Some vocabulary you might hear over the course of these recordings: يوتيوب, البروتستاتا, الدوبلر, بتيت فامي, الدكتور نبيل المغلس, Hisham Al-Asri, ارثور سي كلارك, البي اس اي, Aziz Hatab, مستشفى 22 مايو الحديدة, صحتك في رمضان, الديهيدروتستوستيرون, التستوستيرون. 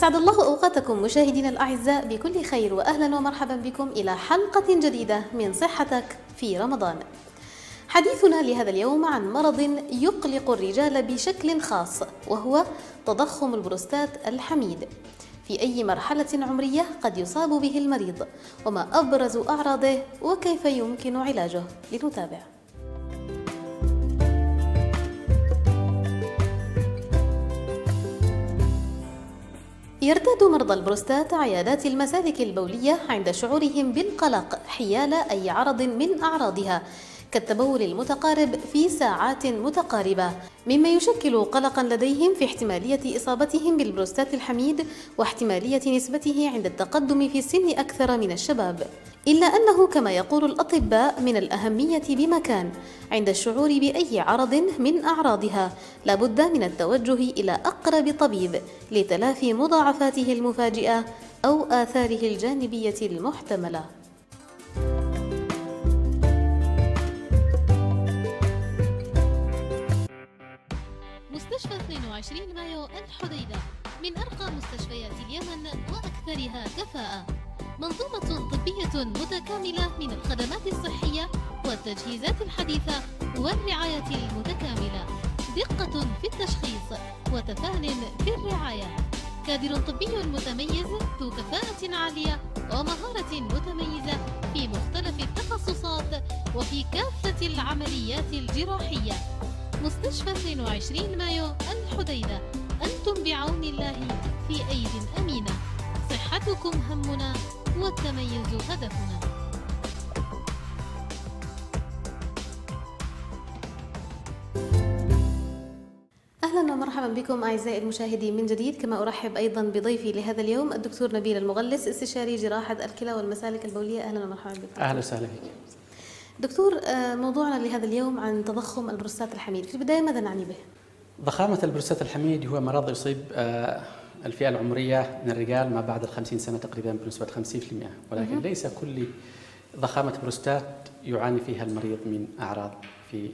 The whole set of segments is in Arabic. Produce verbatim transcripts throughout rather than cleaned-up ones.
أسعد الله أوقاتكم مشاهدينا الأعزاء بكل خير، وأهلا ومرحبا بكم إلى حلقة جديدة من صحتك في رمضان. حديثنا لهذا اليوم عن مرض يقلق الرجال بشكل خاص، وهو تضخم البروستات الحميد. في أي مرحلة عمرية قد يصاب به المريض، وما أبرز أعراضه وكيف يمكن علاجه؟ لنتابع. يرتاد مرضى البروستات عيادات المسالك البولية عند شعورهم بالقلق حيال أي عرض من أعراضها كالتبول المتقارب في ساعات متقاربة، مما يشكل قلقا لديهم في احتمالية إصابتهم بالبروستات الحميد واحتمالية نسبته عند التقدم في السن أكثر من الشباب. إلا أنه كما يقول الأطباء من الأهمية بمكان عند الشعور بأي عرض من أعراضها لابد من التوجه إلى أقرب طبيب لتلافي مضاعفاته المفاجئة أو آثاره الجانبية المحتملة. مستشفى اثنين وعشرين مايو الحديدة من أرقى مستشفيات اليمن وأكثرها كفاءة، منظومة طبية متكاملة من الخدمات الصحية والتجهيزات الحديثة والرعاية المتكاملة، دقة في التشخيص وتفان في الرعاية، كادر طبي متميز ذو كفاءة عالية ومهارة متميزة في مختلف التخصصات وفي كافة العمليات الجراحية. مستشفى اثنين وعشرين مايو الحديدة، أنتم بعون الله في أيد أمينة، صحتكم همنا والتميز هدفنا. أهلا ومرحبا بكم أعزائي المشاهدين من جديد، كما أرحب أيضا بضيفي لهذا اليوم الدكتور نبيل المغلس، استشاري جراحة الكلى والمسالك البولية. أهلا ومرحبا بكم. أهلا وسهلا بك دكتور. موضوعنا لهذا اليوم عن تضخم البروستات الحميد، في البداية ماذا نعني به؟ ضخامة البروستات الحميد هو مرض يصيب الفئة العمرية من الرجال ما بعد الخمسين سنة تقريبا بنسبة خمسين بالمئة، ولكن م -م. ليس كل ضخامة بروستات يعاني فيها المريض من أعراض في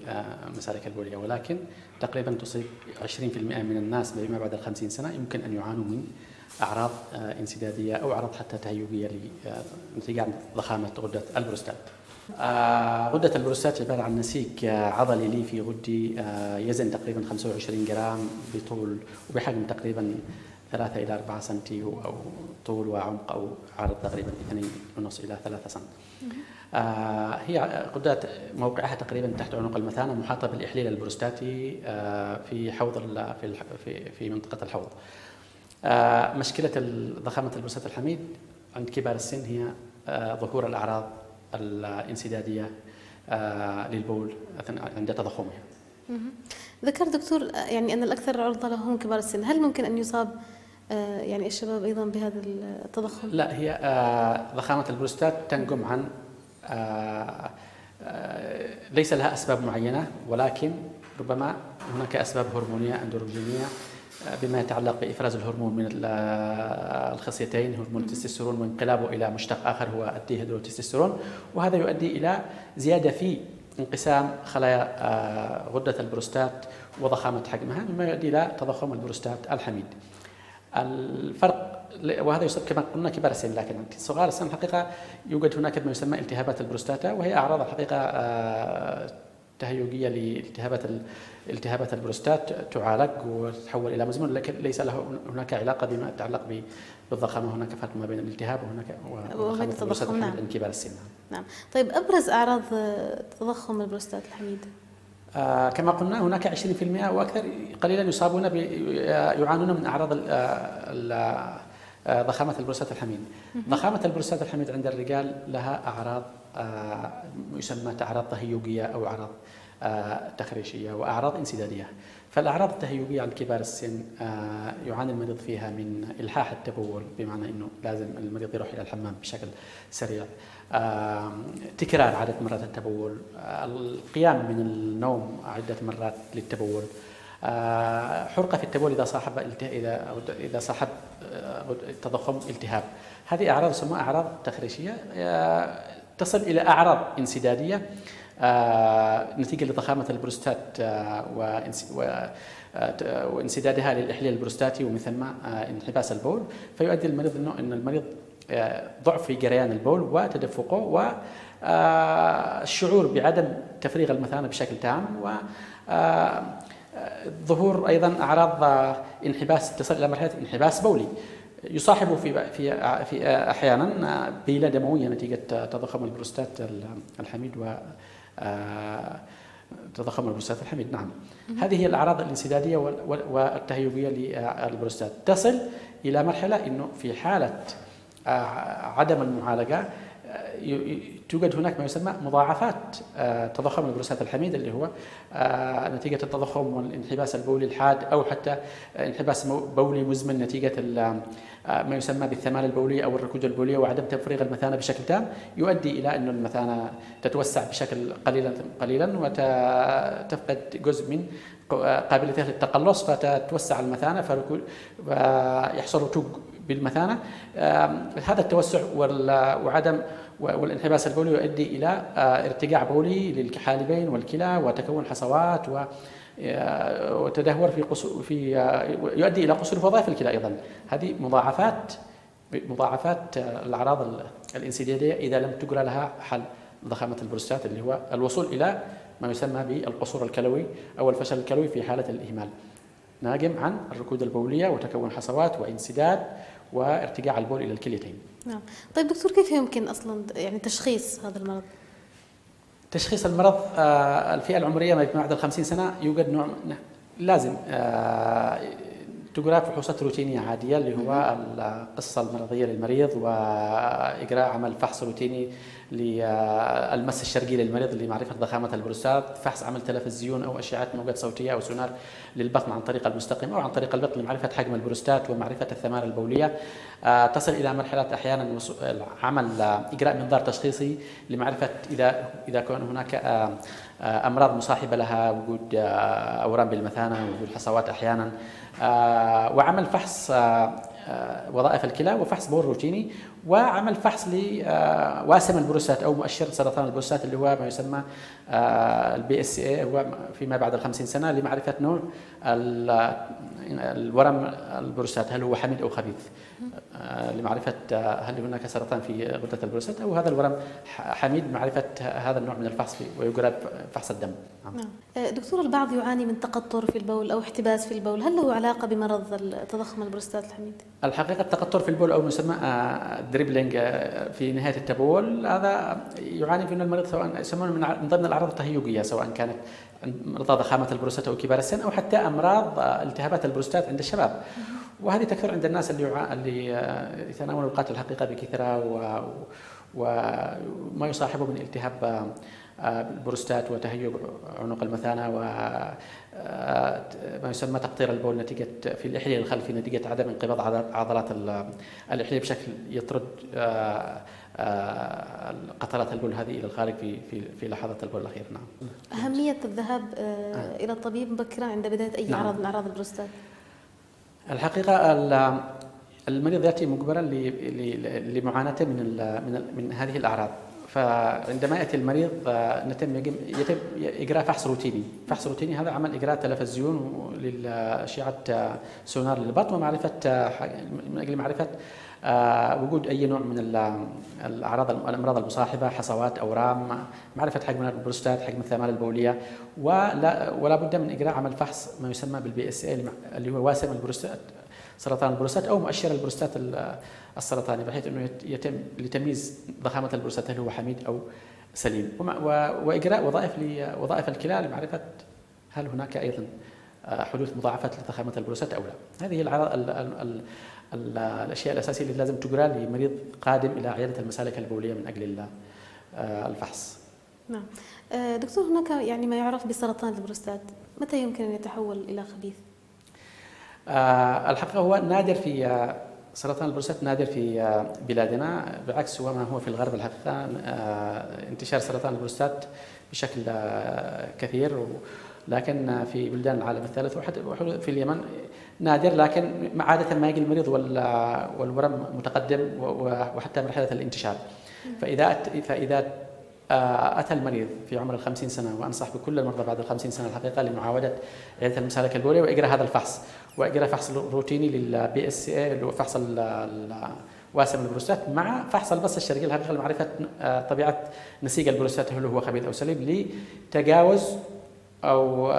المسالك البولية، ولكن تقريبا تصيب عشرين بالمئة من الناس ما بعد الخمسين سنة يمكن أن يعانوا من أعراض انسدادية أو أعراض حتى تهيجية نتيجة عن ضخامة غدة البروستات. آه غدة البروستات عبارة عن نسيج آه عضلي لي في غدي، آه يزن تقريبا خمسة وعشرين جرام بطول وبحجم تقريبا ثلاثة إلى أربعة سنتي، أو طول وعمق أو عرض تقريبا اثنين ونص إلى ثلاثة سنتي. آه هي غدات موقعها تقريبا تحت عنق المثانة، محاطة بالإحليل البروستاتي آه في حوض في في في منطقة الحوض. آه مشكلة ضخامة البروستات الحميد عند كبار السن هي آه ظهور الأعراض الانسدادية للبول عند تضخمها. ذكر دكتور يعني أن الأكثر عرضة لهم كبار السن، هل ممكن أن يصاب يعني الشباب أيضا بهذا التضخم؟ لا، هي ضخامة البروستات تنجم عن ليس لها أسباب معينة، ولكن ربما هناك أسباب هرمونية أندروجينية بما يتعلق بإفراز الهرمون من الخصيتين، هرمون التستوستيرون وانقلابه إلى مشتق آخر هو الديهيدروتستوستيرون، وهذا يؤدي إلى زيادة في انقسام خلايا غدة البروستات وضخامة حجمها، مما يؤدي إلى تضخم البروستات الحميد. الفرق، وهذا يصيب كما قلنا كبار السن، لكن صغار السن الحقيقة يوجد هناك ما يسمى التهابات البروستاتا، وهي أعراض الحقيقة تهيجية لالتهابات التهابات البروستات تعالج وتتحول الى مزمن، لكن ليس له هناك علاقه بما يتعلق بالضخامه، هناك فرق ما بين الالتهاب وهناك وضخامه البروستات عند كبار السن. نعم. طيب ابرز اعراض تضخم البروستات الحميد؟ آه كما قلنا هناك عشرين بالمئة واكثر قليلا يصابون يعانون من اعراض ضخامه البروستات الحميد. ضخامه البروستات الحميد عند الرجال لها اعراض آه يسمى أعراض تهيجية أو أعراض آه تخريشية وأعراض انسدادية. فالأعراض التهيجية عند كبار السن آه يعاني المريض فيها من إلحاح التبول، بمعنى أنه لازم المريض يروح إلى الحمام بشكل سريع، آه تكرار عدة مرات التبول، آه القيام من النوم عدة مرات للتبول، آه حرقة في التبول إذا صاحب إذا إذا صاحب تضخم التهاب. هذه أعراض تسمى أعراض تخريشية، آه تصل إلى أعراض انسدادية نتيجة لضخامة البروستات وانسدادها للإحليل البروستاتي ومن ثم انحباس البول، فيؤدي المريض أنه أن المريض ضعف في جريان البول وتدفقه والشعور بعدم تفريغ المثانة بشكل تام، وظهور أيضا أعراض انحباس تصل إلى مرحلة انحباس بولي يصاحبه في في في أحيانا بيلة دموية نتيجة تضخم البروستات الحميد و تضخم البروستات الحميد. نعم، هذه هي الأعراض الانسدادية والتهيبية للبروستات، تصل إلى مرحلة أنه في حالة عدم المعالجة توجد هناك ما يسمى مضاعفات تضخم البروستات الحميد اللي هو نتيجة التضخم والانحباس البولي الحاد أو حتى انحباس بولي مزمن نتيجة ما يسمى بالثمال البولي أو الركود البولي وعدم تفريغ المثانة بشكل تام، يؤدي إلى أن المثانة تتوسع بشكل قليلا قليلا وتفقد جزء من قابلتها للتقلص، فتتوسع المثانة فيحصل رتوج بالمثانة. هذا التوسع وعدم والانحباس البولي يؤدي إلى ارتجاع بولي للحالبين والكلى وتكون حصوات وتدهور في قصور في يؤدي إلى قصور وظائف الكلى أيضا. هذه مضاعفات مضاعفات الأعراض الانسدادية إذا لم تجرى لها حل ضخامة البروستات اللي هو الوصول إلى ما يسمى بالقصور الكلوي أو الفشل الكلوي في حالة الإهمال ناجم عن الركود البولية وتكون حصوات وانسداد وارتجاع البول إلى الكليتين. نعم، طيب دكتور كيف يمكن أصلا يعني تشخيص هذا المرض؟ تشخيص المرض آه الفئة العمرية ما بعد ال خمسين سنة يوجد نوع لازم آه تجرى فحوصات روتينية عادية اللي هو القصة المرضية للمريض وإجراء عمل فحص روتيني للمس الشرقي للمريض لمعرفة ضخامة البروستات، فحص عمل تلف الزيون أو أشعة موجات صوتية أو سونار للبطن عن طريق المستقيم أو عن طريق البطن لمعرفة حجم البروستات ومعرفة الثمار البولية. تصل إلى مرحلة أحيانا عمل إجراء منظار تشخيصي لمعرفة إذا إذا كان هناك أمراض مصاحبة لها، وجود أورام بالمثانة وجود حصوات أحيانا، وعمل فحص وظائف الكلى وفحص بول روتيني وعمل فحص لواسم البروستات او مؤشر سرطان البروستات اللي هو ما يسمى البي اس اي هو فيما بعد ال خمسين سنه لمعرفه نوع الورم البروستات، هل هو حميد او خبيث، لمعرفه هل هناك سرطان في غده البروستات او هذا الورم حميد، معرفه هذا النوع من الفحص ويجرى فحص الدم. دكتور البعض يعاني من تقطر في البول او احتباس في البول، هل له علاقه بمرض تضخم البروستات الحميد؟ الحقيقه التقطر في البول او ما يسمى دريبلينج في نهايه التبول هذا يعاني منه المريض، سواء يسمونه من ضمن الاعراض التهيجيه سواء كانت مرضى ضخامه البروستات او كبار السن او حتى امراض التهابات البروستات عند الشباب. وهذه تكثر عند الناس اللي يع... اللي يتناولوا القاتل الحقيقه بكثره و... وما يصاحبه من التهاب البروستات وتهيج عنق المثانه وما يسمى تقطير البول نتيجه في الاحليل الخلفي نتيجه عدم انقباض عضلات الاحليل بشكل يطرد قطرات البول هذه الى الخارج في في لحظه البول الاخير. نعم، اهميه الذهاب آه. الى الطبيب مبكرا عند بدايه اي نعم. عرض من اعراض البروستات. الحقيقه المريض ياتي مجبرا لمعاناته من من هذه الاعراض، فعندما ياتي المريض يتم يتم اجراء فحص روتيني، فحص روتيني هذا عمل اجراء تلف الزيون لاشعه سونار للبطن ومعرفه من اجل معرفه وجود اي نوع من الاعراض الامراض المصاحبه، حصوات، اورام، معرفه حجم البروستات، حجم الثمال البوليه، ولا ولا بد من اجراء عمل فحص ما يسمى بالبي اس اي اللي هو واسم البروستات سرطان البروستات او مؤشر البروستات السرطاني، بحيث انه يتم لتمييز ضخامه البروستات هل هو حميد او سليم، واجراء وظائف وظائف الكلى لمعرفه هل هناك ايضا حدوث مضاعفات لضخامه البروستات او لا. هذه الأعراض ال ال ال ال الاشياء الاساسيه اللي لازم تجرى لمريض قادم الى عياده المسالك البوليه من اجل الفحص. نعم دكتور، هناك يعني ما يعرف بسرطان البروستات، متى يمكن ان يتحول الى خبيث؟ الحقيقة هو نادر في سرطان البروستات، نادر في بلادنا بعكس ما هو في الغرب. الحقيقة انتشار سرطان البروستات بشكل كثير، لكن في بلدان العالم الثالث وحتى في اليمن نادر، لكن عادة ما يجي المريض والورم متقدم وحتى مرحلة الانتشار، فإذا فإذا أتى المريض في عمر الخمسين سنة، وأنصح بكل المرضى بعد الخمسين سنة الحقيقة لمعاودة عيادة المسالك البولية وإجراء هذا الفحص، وإجراء فحص روتيني للبي اس اي اللي هو فحص واسم البروستات مع فحص البصة الشرقية الحقيقة لمعرفة طبيعة نسيج البروستات هل هو خبيث أو سليم لتجاوز أو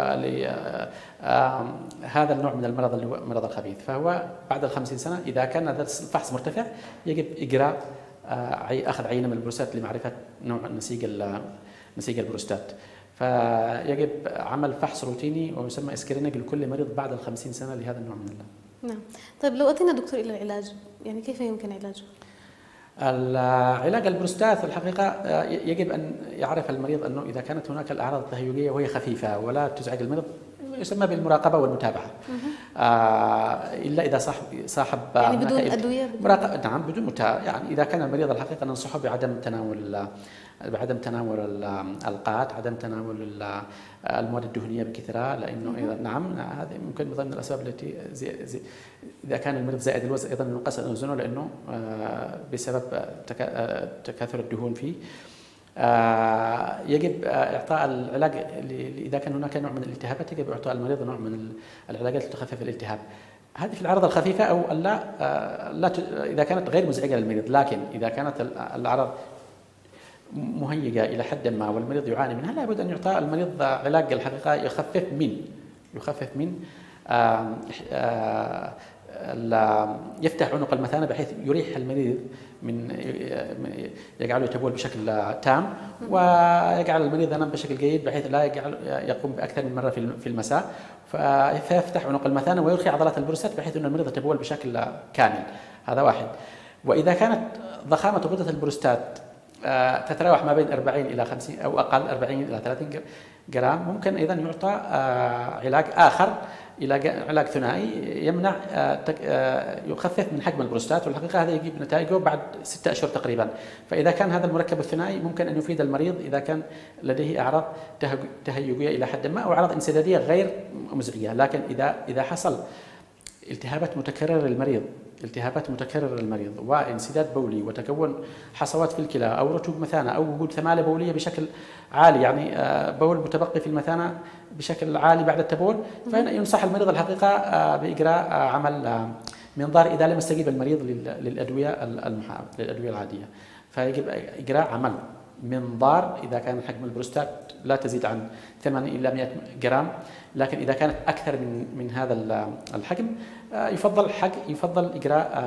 هذا النوع من المرض اللي هو مرض الخبيث. فهو بعد الخمسين سنة إذا كان هذا الفحص مرتفع يجب إجراء أخذ عينة من البروستات لمعرفة نوع نسيج نسيج البروستات. فيجب عمل فحص روتيني ويسمى سكريننج لكل مريض بعد الخمسين سنة لهذا النوع من المرض. نعم. طيب لو أتينا دكتور إلى العلاج، يعني كيف يمكن علاجه؟ العلاج البروستات الحقيقة يجب أن يعرف المريض أنه إذا كانت هناك الأعراض التهيجية وهي خفيفة ولا تزعج المرض يسمى بالمراقبة والمتابعة. آه إلا إذا صاحب صاحب يعني بدون أدوية مراقبة. نعم بدون متابعة، يعني إذا كان المريض الحقيقة ننصحه بعدم تناول بعدم تناول القات، عدم تناول المواد الدهنية بكثرة، لأنه أيضا نعم هذه ممكن من ضمن الأسباب التي زي زي إذا كان المريض زائد الوزن أيضا ينقص وزنه لأنه بسبب تكاثر الدهون فيه. آه يجب إعطاء العلاج إذا كان هناك نوع من الالتهابات يجب إعطاء المريض نوع من العلاجات لتخفف الالتهاب. هذه في الأعراض الخفيفة أو لا آه لا إذا كانت غير مزعجة للمريض، لكن إذا كانت الأعراض مهيجة إلى حد ما والمريض يعاني منها لابد أن يعطى المريض علاج الحقيقة يخفف من يخفف من آه آه يفتح عنق المثانة بحيث يريح المريض من يجعله يتبول بشكل تام ويجعل المريض ينام بشكل جيد بحيث لا يجعل يقوم بأكثر من مرة في المساء، فيفتح عنق المثانة ويرخي عضلات البروستات بحيث أن المريض يتبول بشكل كامل. هذا واحد. وإذا كانت ضخامة غدة البروستات تتراوح ما بين أربعين إلى خمسين أو أقل أربعين إلى ثلاثين جرام ممكن أيضا يعطى علاج آخر علاج ثنائي يمنع يخفف من حجم البروستات، والحقيقة هذا يجيب نتائجه بعد ستة أشهر تقريبا. فإذا كان هذا المركب الثنائي ممكن أن يفيد المريض إذا كان لديه أعراض تهيجية إلى حد ما أو أعراض انسدادية غير مزعجة، لكن إذا إذا حصل التهابات متكررة للمريض التهابات متكررة للمريض وانسداد بولي وتكون حصوات في الكلى أو رتوب مثانة أو وجود ثمالة بولية بشكل عالي، يعني بول متبقي في المثانة بشكل عالي بعد التبول، فينصح المريض الحقيقة بإجراء عمل منظار إذا لم يستجيب المريض للأدوية المحاولة للأدوية العادية. فيجب إجراء عمل منظار إذا كان حجم البروستات لا تزيد عن ثمانين إلى مئة جرام، لكن إذا كانت أكثر من من هذا الحجم يفضل حق يفضل إجراء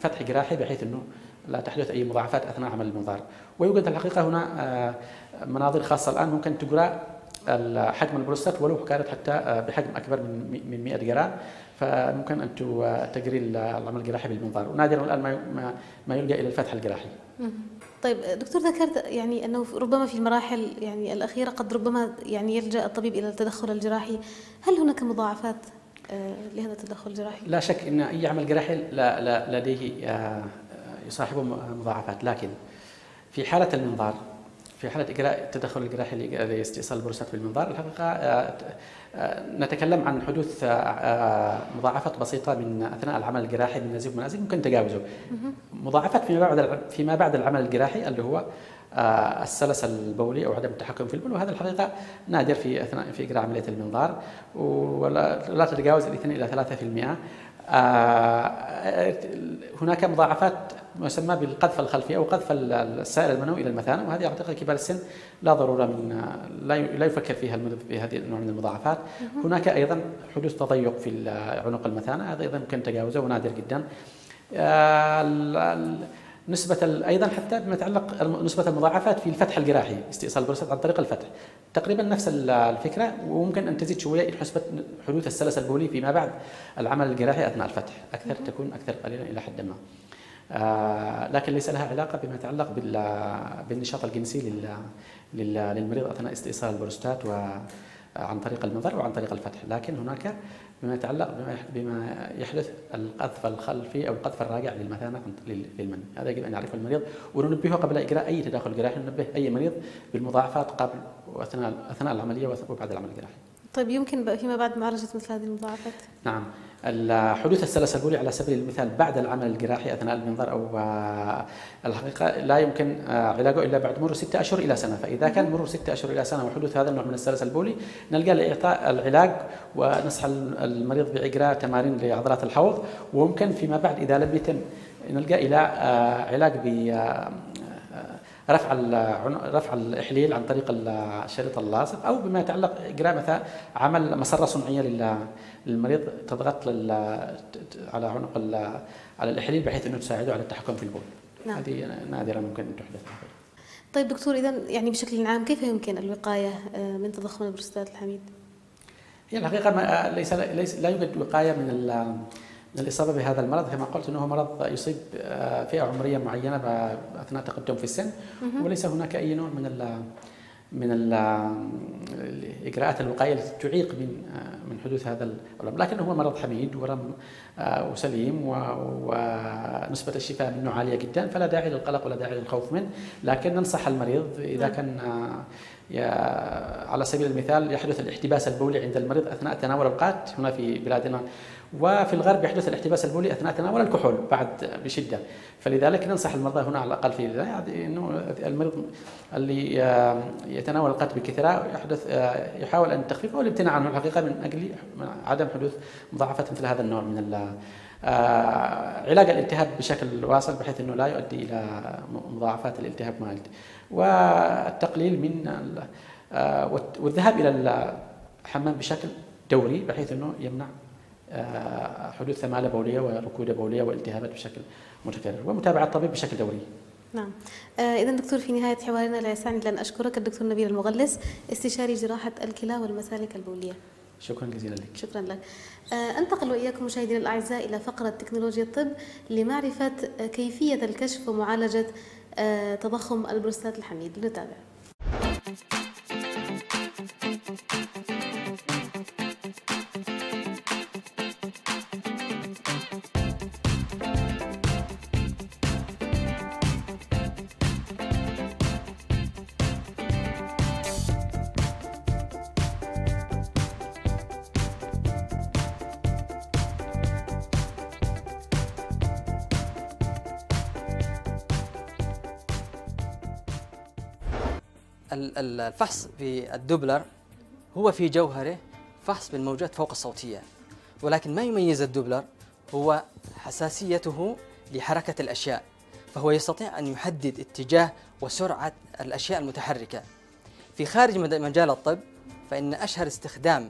فتح جراحي بحيث أنه لا تحدث أي مضاعفات أثناء عمل المنظار. ويوجد الحقيقة هنا مناظير خاصة الآن ممكن تجرى حجم البروستات ولو كانت حتى بحجم أكبر من من مئة جرام، فممكن أن تجري العمل الجراحي بالمنظار، ونادرا الآن ما ما يلجأ إلى الفتح الجراحي. طيب دكتور ذكرت يعني أنه ربما في المراحل يعني الأخيرة قد ربما يعني يلجأ الطبيب إلى التدخل الجراحي، هل هناك مضاعفات لهذا التدخل الجراحي؟ لا شك أن أي عمل جراحي لا لا لديه يصاحبه مضاعفات، لكن في حالة المنظار في حالة إجراء التدخل الجراحي لاستئصال البروستات بالمنظار الحقيقة نتكلم عن حدوث مضاعفات بسيطة من أثناء العمل الجراحي من نزيف منازل ممكن تجاوزه. مضاعفات فيما بعد فيما بعد العمل الجراحي اللي هو السلس البولي أو عدم التحكم في البول، وهذا الحقيقة نادر في أثناء في إجراء عملية المنظار ولا تتجاوز الاثنين إلى ثلاثة في المئة. هناك مضاعفات يسمى بالقذف الخلفي او قذف السائل المنوي الى المثانه، وهذه اعتقد كبار السن لا ضروره من لا يفكر فيها المريض بهذه النوع من المضاعفات. هناك ايضا حدوث تضيق في عنق المثانه، هذا ايضا يمكن تجاوزه ونادر جدا. نسبه ايضا حتى بما يتعلق نسبه المضاعفات في الفتح الجراحي استئصال البروستات عن طريق الفتح تقريبا نفس الفكره، وممكن ان تزيد شويه نسبه حدوث السلس البولي فيما بعد العمل الجراحي اثناء الفتح اكثر تكون اكثر قليلا الى حد ما. آه لكن ليس لها علاقة بما يتعلق بالنشاط الجنسي لل لل للمريض أثناء استئصال البروستات وعن طريق المنظار وعن طريق الفتح، لكن هناك بما يتعلق بما يحدث القذف الخلفي أو القذف الراجع للمثانة للمني، هذا يجب أن يعرفه المريض وننبهه قبل إجراء أي تدخل جراحي، ننبه أي مريض بالمضاعفات قبل وأثناء أثناء العملية وبعد العمل الجراحي. طيب يمكن فيما بعد معالجة مثل هذه المضاعفات؟ نعم، الحدوث السلس البولي على سبيل المثال بعد العمل الجراحي اثناء المنظار او الحقيقه لا يمكن علاجه الا بعد مرور ستة اشهر الى سنه، فاذا كان مرور ستة اشهر الى سنه وحدوث هذا النوع من السلس البولي نلجا لاعطاء العلاج ونصح المريض باجراء تمارين لعضلات الحوض، وممكن فيما بعد اذا لم يتم نلجا الى علاج ب رفع رفع الاحليل عن طريق الشريط اللاصق، او بما يتعلق اجراء مثلا عمل مسره صنعيه للمريض تضغط على عنق على الاحليل بحيث انه تساعده على التحكم في البول. نعم. هذه نادرا ممكن ان تحدث. طيب دكتور، اذا يعني بشكل عام كيف يمكن الوقايه من تضخم البروستات الحميد؟ هي الحقيقه ما ليس ليس لا يوجد وقايه من ال الإصابة بهذا المرض، كما قلت أنه مرض يصيب فئة عمرية معينة أثناء تقدم في السن، وليس هناك أي نوع من ال من ال الإجراءات الوقائية التي تعيق من من حدوث هذا الأمر، لكن هو مرض حميد ورم وسليم ونسبة الشفاء منه عالية جدا، فلا داعي للقلق ولا داعي للخوف منه، لكن ننصح المريض إذا كان على سبيل المثال يحدث الاحتباس البولي عند المريض أثناء تناول القات هنا في بلادنا، وفي الغرب يحدث الاحتباس البولي اثناء تناول الكحول بعد بشده، فلذلك ننصح المرضى هنا على الاقل في يعني انه المريض اللي يتناول القات بكثره يحدث يحاول ان تخفيفه والامتناع عنه الحقيقه من اجل عدم حدوث مضاعفات مثل هذا النوع من علاج الالتهاب بشكل واصل بحيث انه لا يؤدي الى مضاعفات الالتهاب مالتي، والتقليل من والذهاب الى الحمام بشكل دوري بحيث انه يمنع حدوث ثمالة بولية وركودة بولية والتهابات بشكل متكرر، ومتابعة الطبيب بشكل دوري. نعم. إذا دكتور في نهاية حوارنا لا يسعني لأن أشكرك الدكتور نبيل المغلس استشاري جراحة الكلى والمسالك البولية. شكرا جزيلا لك. شكرا لك. أنتقل وإياكم مشاهدينا الأعزاء إلى فقرة تكنولوجيا الطب لمعرفة كيفية الكشف ومعالجة تضخم البروستات الحميد، لنتابع. الفحص بالدوبلر هو في جوهره فحص بالموجات فوق الصوتية، ولكن ما يميز الدوبلر هو حساسيته لحركة الأشياء، فهو يستطيع أن يحدد اتجاه وسرعة الأشياء المتحركة. في خارج مجال الطب فإن أشهر استخدام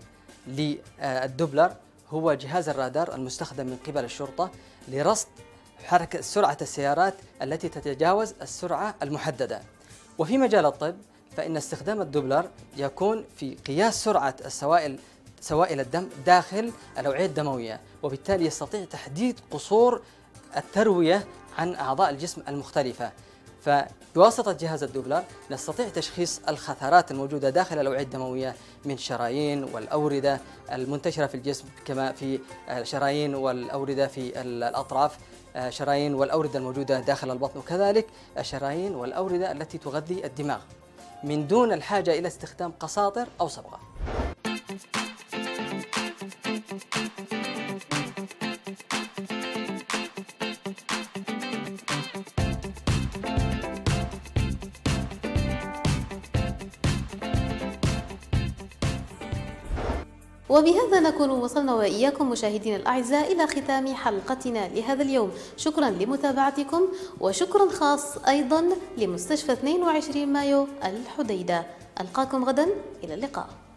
للدوبلر هو جهاز الرادار المستخدم من قبل الشرطة لرصد حركة سرعة السيارات التي تتجاوز السرعة المحددة. وفي مجال الطب فإن استخدام الدوبلر يكون في قياس سرعة السوائل سوائل الدم داخل الأوعية الدموية، وبالتالي يستطيع تحديد قصور التروية عن أعضاء الجسم المختلفة. فبواسطة جهاز الدوبلر نستطيع تشخيص الخثرات الموجودة داخل الأوعية الدموية من شرايين والأوردة المنتشرة في الجسم، كما في شرايين والأوردة في الأطراف، شرايين والأوردة الموجودة داخل البطن، وكذلك الشرايين والأوردة التي تغذي الدماغ، من دون الحاجة إلى استخدام قساطر أو صبغة. وبهذا نكون وصلنا وإياكم مشاهدينا الأعزاء إلى ختام حلقتنا لهذا اليوم. شكرا لمتابعتكم، وشكرا خاص أيضا لمستشفى اثنين وعشرين مايو الحديدة. ألقاكم غدا، إلى اللقاء.